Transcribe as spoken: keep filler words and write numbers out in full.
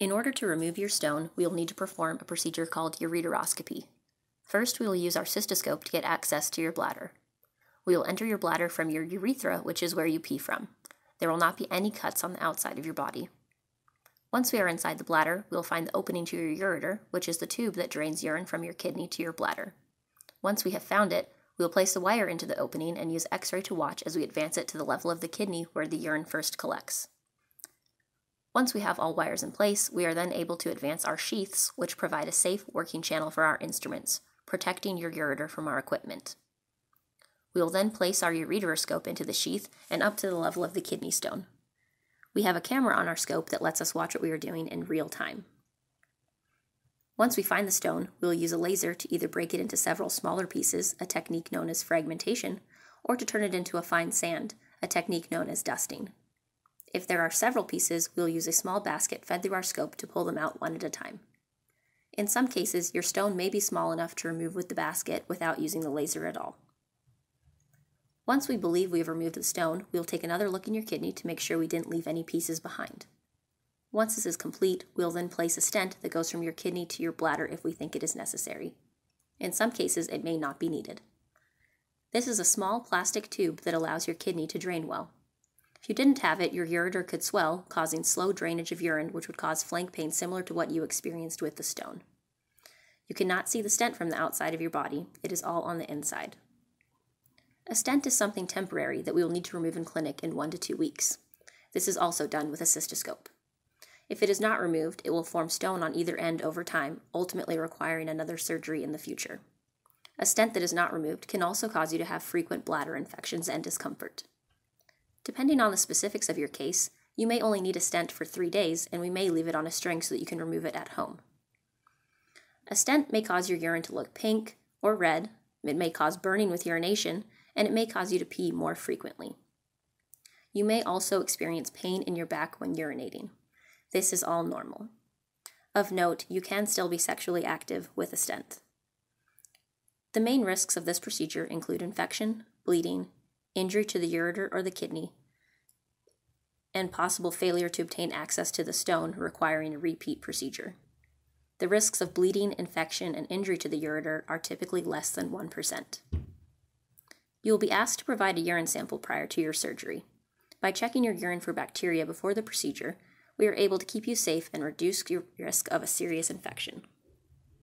In order to remove your stone, we will need to perform a procedure called ureteroscopy. First, we will use our cystoscope to get access to your bladder. We will enter your bladder from your urethra, which is where you pee from. There will not be any cuts on the outside of your body. Once we are inside the bladder, we will find the opening to your ureter, which is the tube that drains urine from your kidney to your bladder. Once we have found it, we will place the wire into the opening and use x-ray to watch as we advance it to the level of the kidney where the urine first collects. Once we have all wires in place, we are then able to advance our sheaths, which provide a safe working channel for our instruments, protecting your ureter from our equipment. We will then place our ureteroscope into the sheath and up to the level of the kidney stone. We have a camera on our scope that lets us watch what we are doing in real time. Once we find the stone, we will use a laser to either break it into several smaller pieces, a technique known as fragmentation, or to turn it into a fine sand, a technique known as dusting. If there are several pieces, we will use a small basket fed through our scope to pull them out one at a time. In some cases, your stone may be small enough to remove with the basket without using the laser at all. Once we believe we have removed the stone, we will take another look in your kidney to make sure we didn't leave any pieces behind. Once this is complete, we will then place a stent that goes from your kidney to your bladder if we think it is necessary. In some cases, it may not be needed. This is a small plastic tube that allows your kidney to drain well. If you didn't have it, your ureter could swell, causing slow drainage of urine, which would cause flank pain similar to what you experienced with the stone. You cannot see the stent from the outside of your body. It is all on the inside. A stent is something temporary that we will need to remove in clinic in one to two weeks. This is also done with a cystoscope. If it is not removed, it will form stone on either end over time, ultimately requiring another surgery in the future. A stent that is not removed can also cause you to have frequent bladder infections and discomfort. Depending on the specifics of your case, you may only need a stent for three days, and we may leave it on a string so that you can remove it at home. A stent may cause your urine to look pink or red, it may cause burning with urination, and it may cause you to pee more frequently. You may also experience pain in your back when urinating. This is all normal. Of note, you can still be sexually active with a stent. The main risks of this procedure include infection, bleeding, injury to the ureter or the kidney, and possible failure to obtain access to the stone requiring a repeat procedure. The risks of bleeding, infection, and injury to the ureter are typically less than one percent. You will be asked to provide a urine sample prior to your surgery. By checking your urine for bacteria before the procedure, we are able to keep you safe and reduce your risk of a serious infection.